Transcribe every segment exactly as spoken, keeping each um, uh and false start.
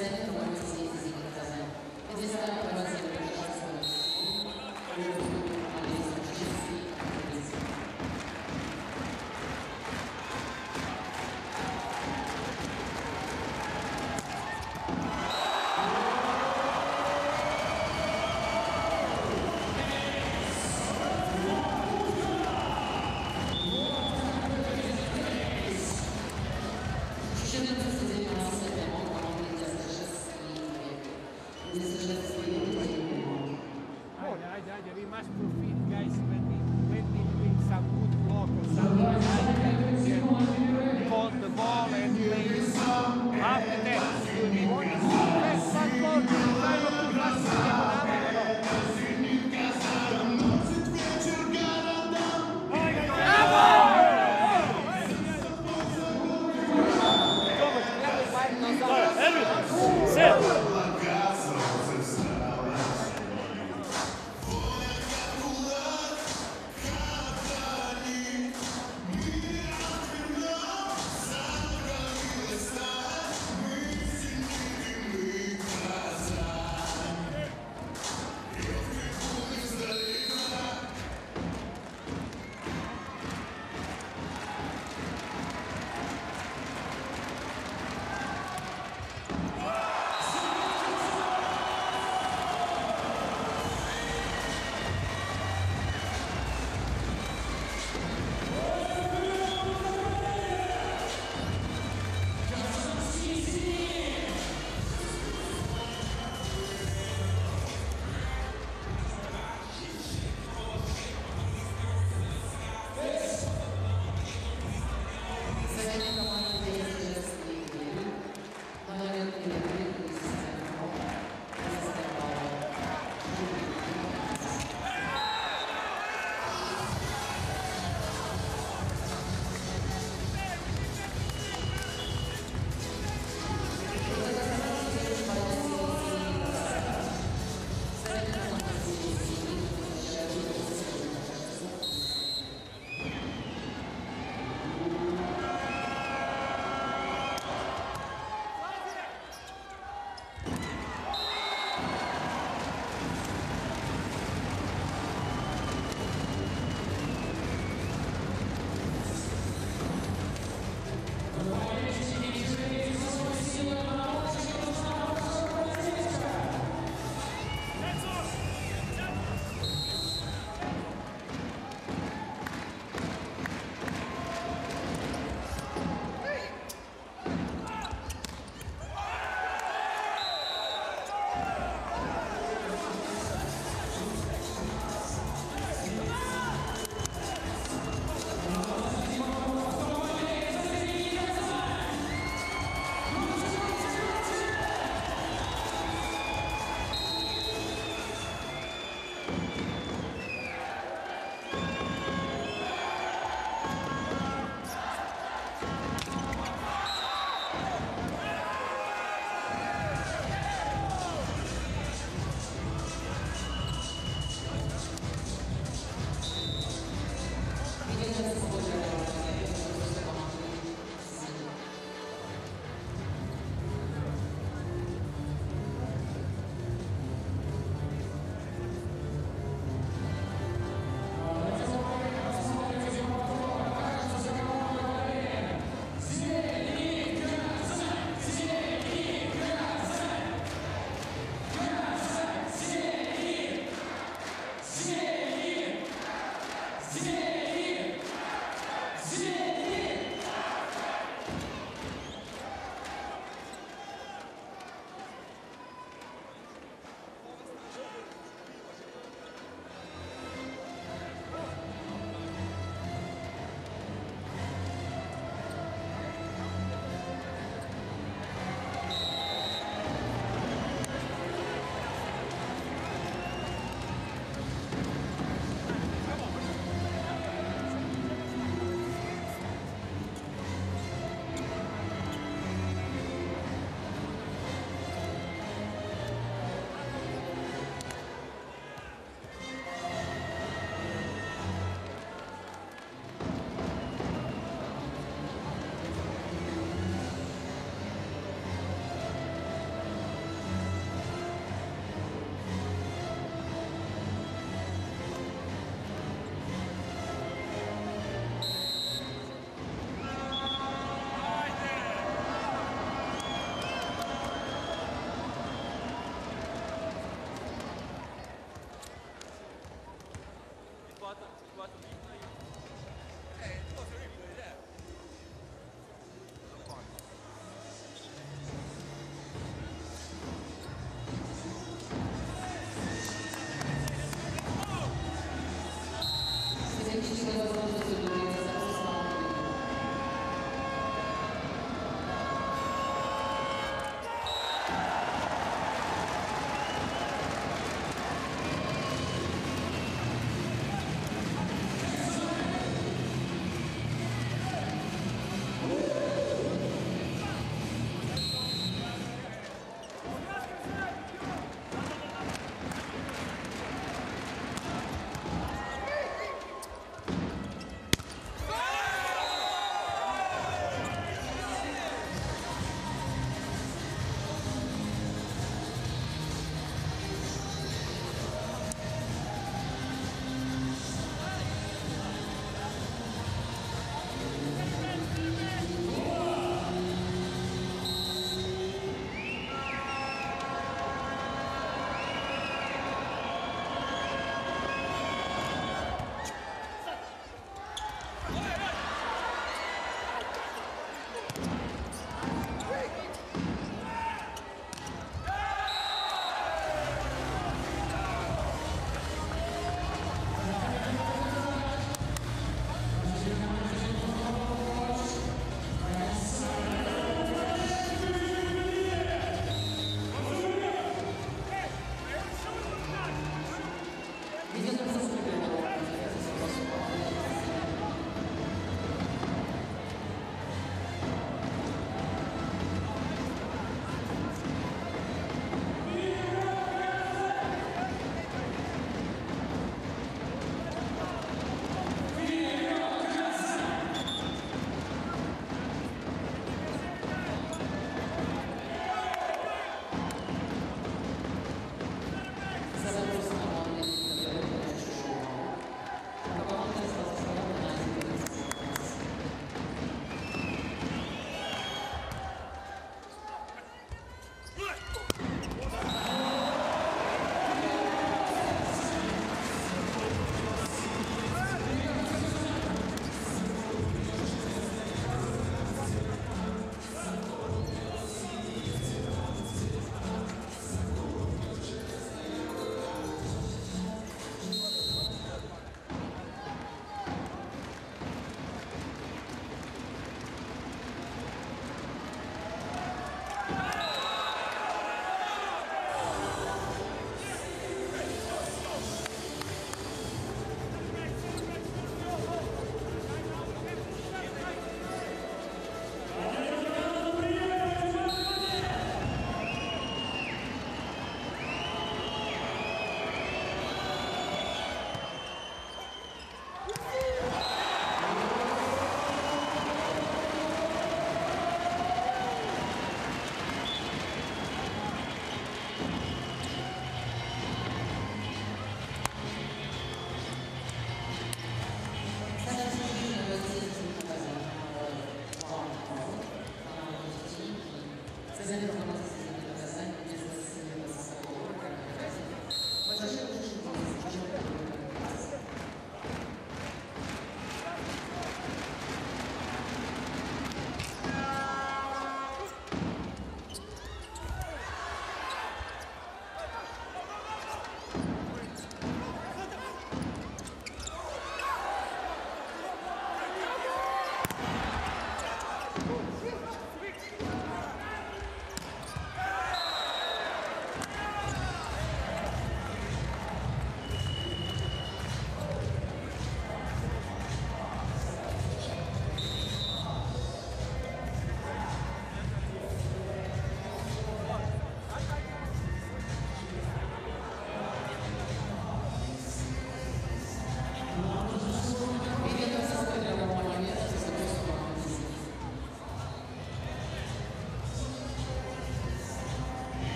presented the one disease as equal present. And this time I was able to get us one. There we must profit, guys, when we when we win some good block or something like that. Hold the ball and play after that. We want to see the best football to play on the grass in another block. Ever!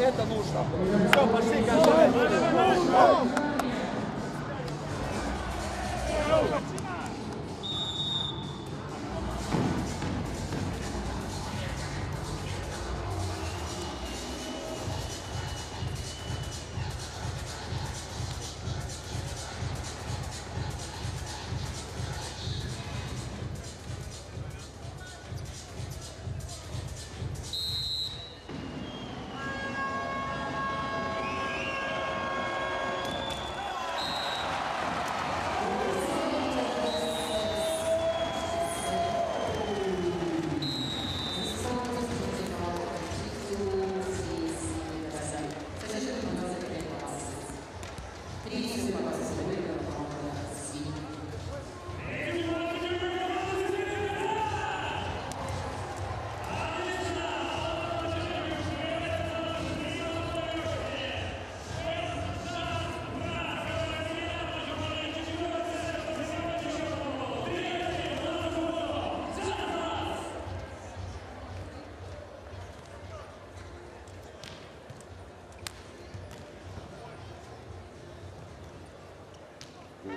Это нужно. Все, пошли, каждый.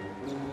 Thank you.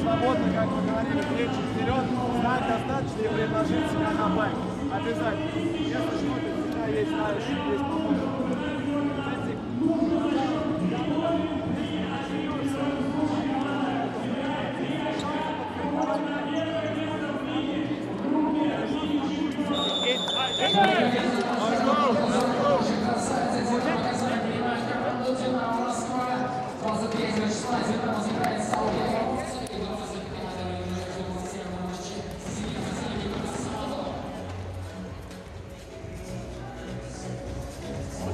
Свободно, как мы говорили, плечи вперед, знать достаточно и предложить себя на байк. Обязательно. Если что, ты всегда есть знающий, есть поможет. Thank you.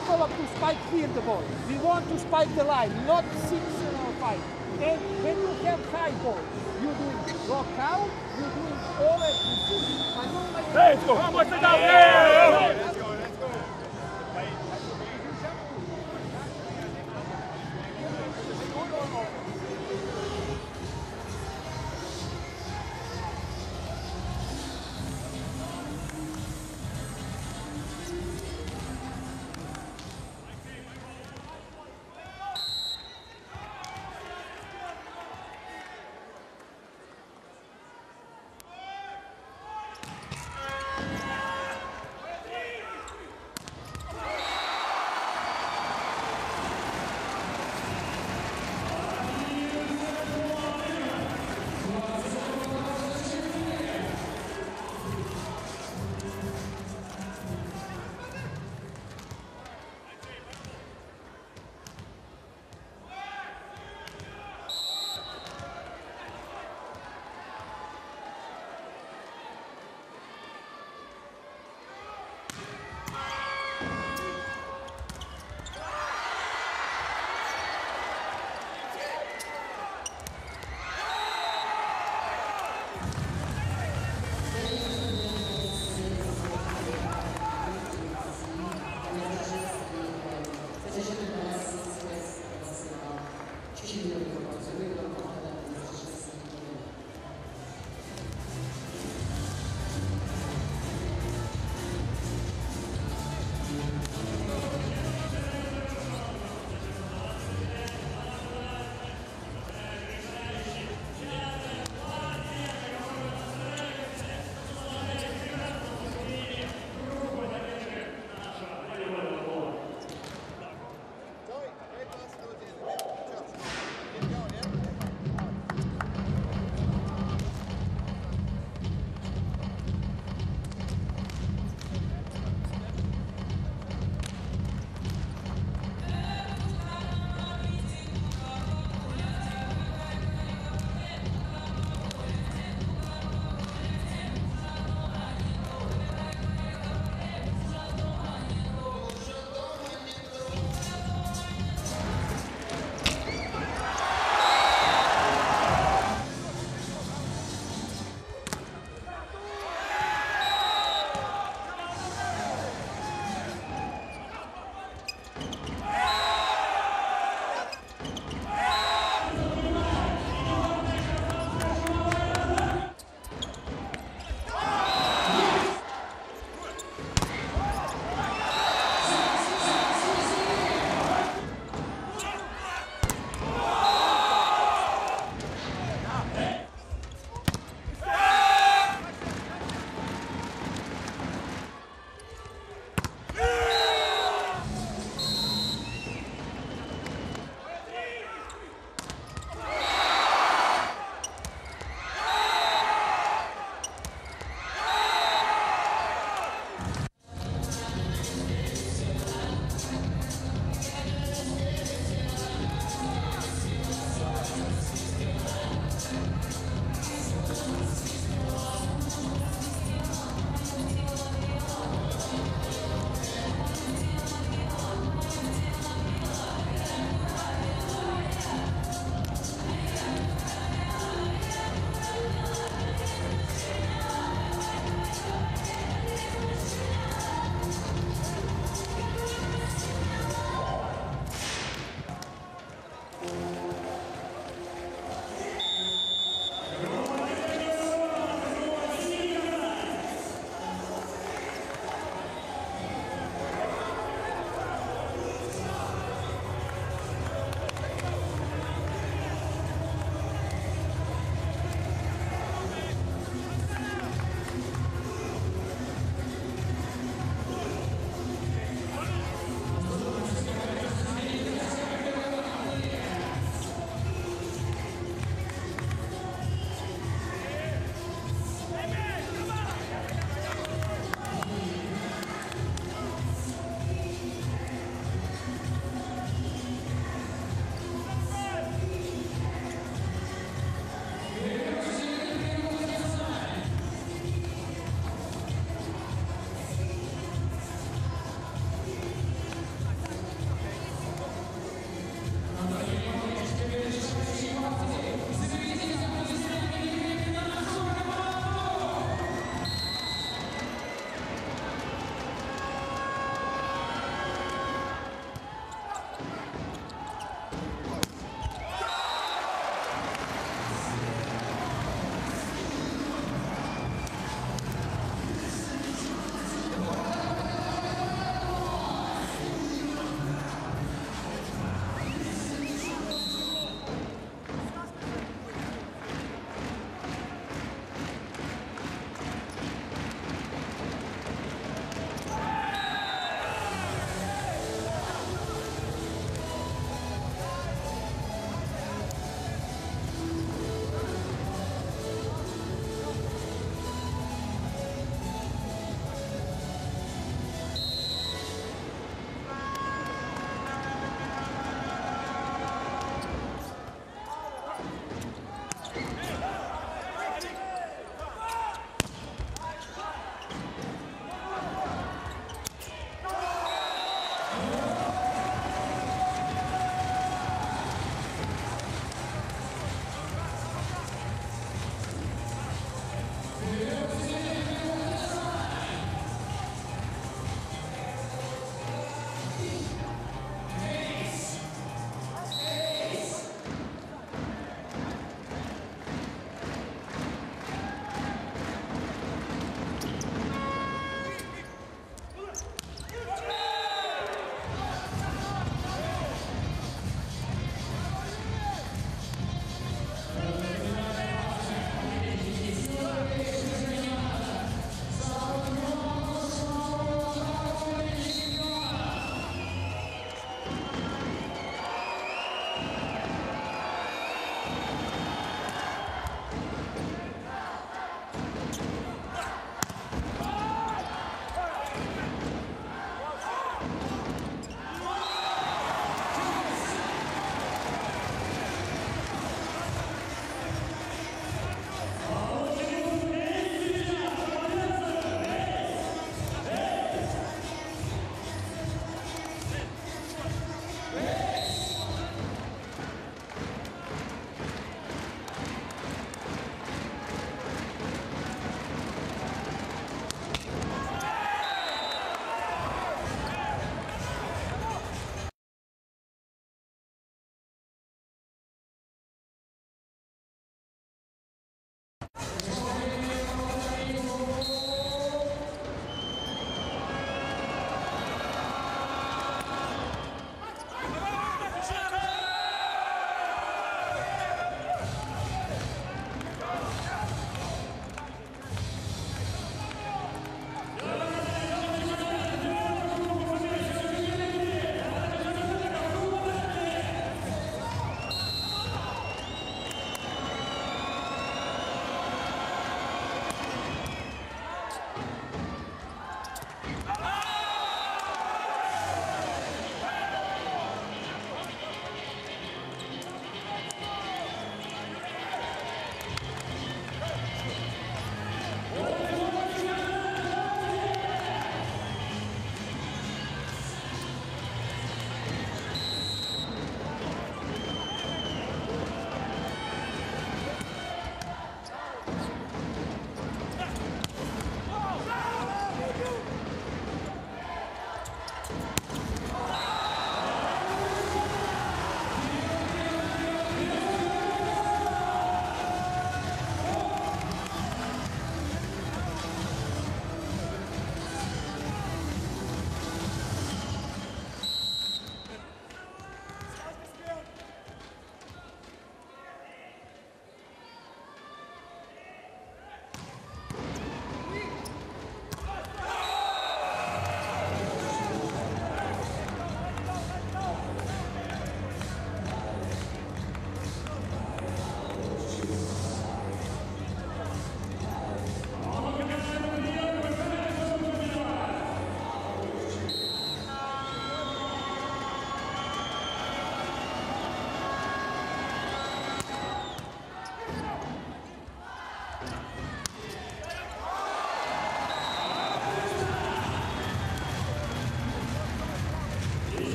couple up to spike here the ball. We want to spike the line, not six or five. Then when you have high ball, you're doing block out, you're doing all that. Hey, let's go. Come on, let's go. Yeah. Let's go, let's go.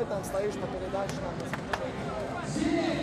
и там стоишь по передаче на Yes!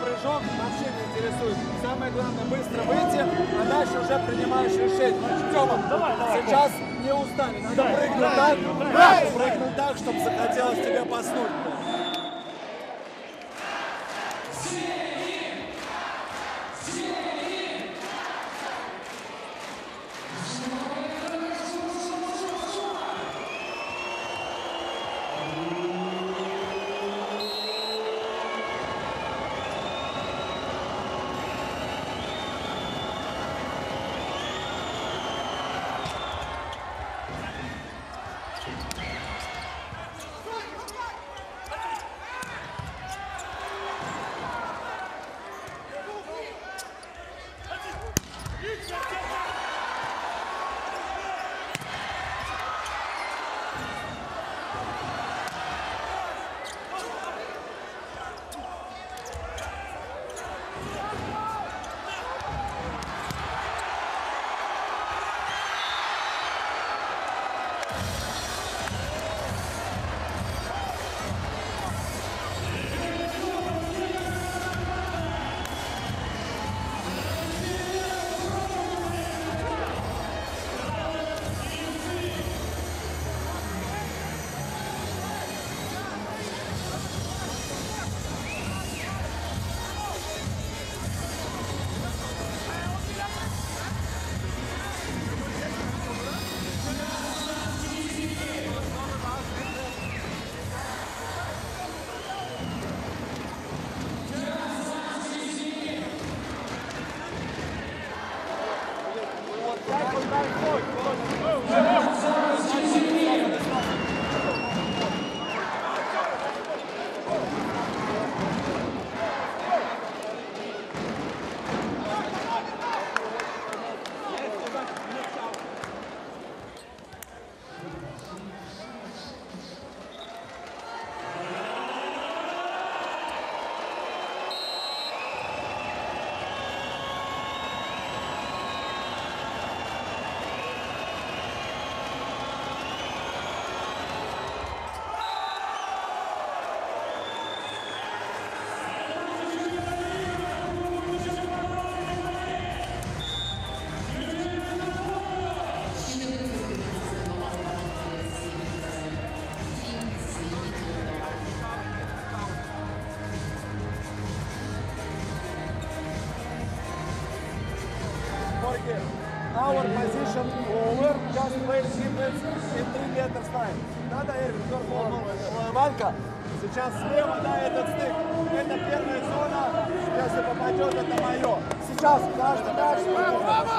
Прыжок вообще не интересует. Самое главное быстро выйти, а дальше уже принимаешь решение. Тёма, сейчас не устанешь. Надо прыгнуть так, прыгнуть так, чтобы захотелось тебе поснуть. Our position over, just play sequence in three meters time. Надо Эрвин, тоже Лаванка. Сейчас слева, да, этот стык. Это первая зона, если попадет. пойдет, это мое. Сейчас каждый мяч выиграет.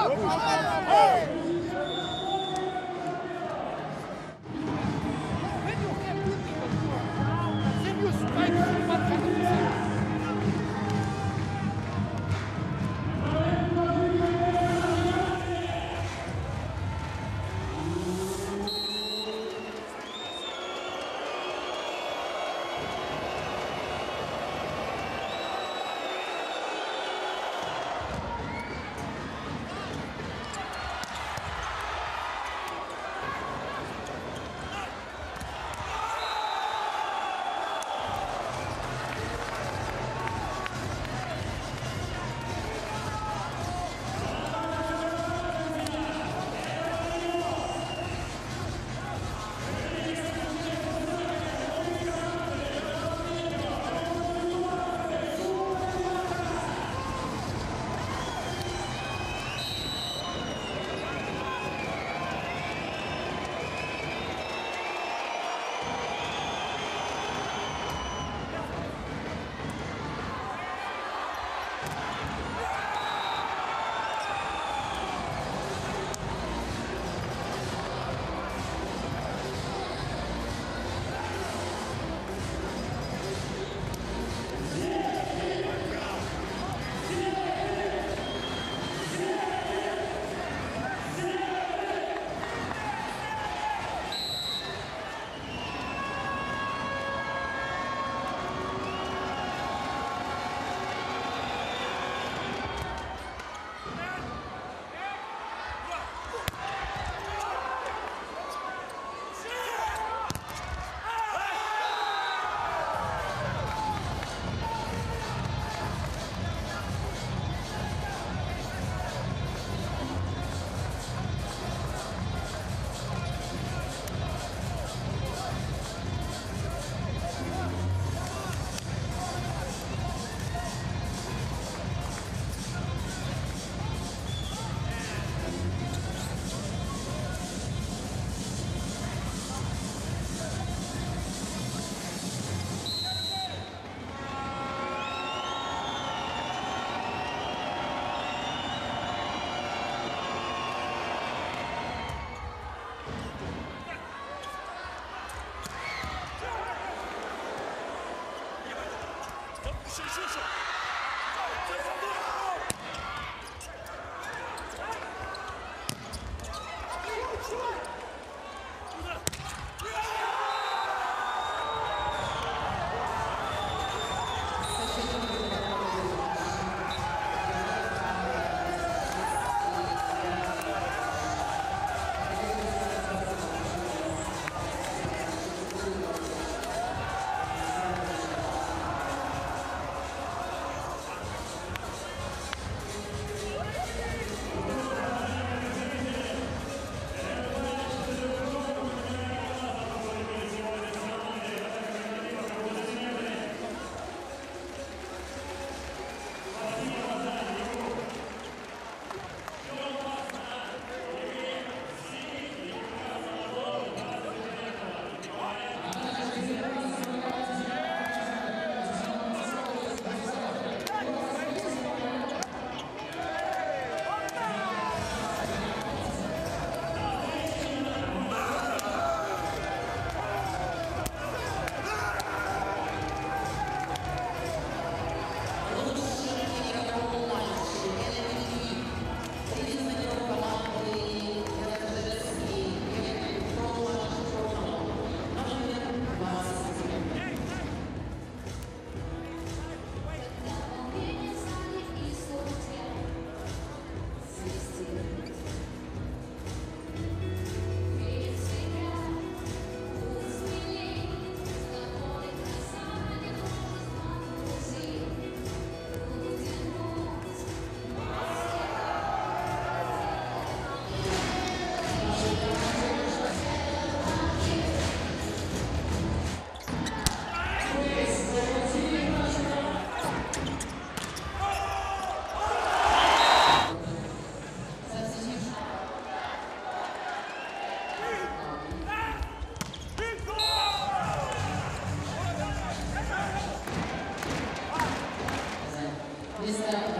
Mister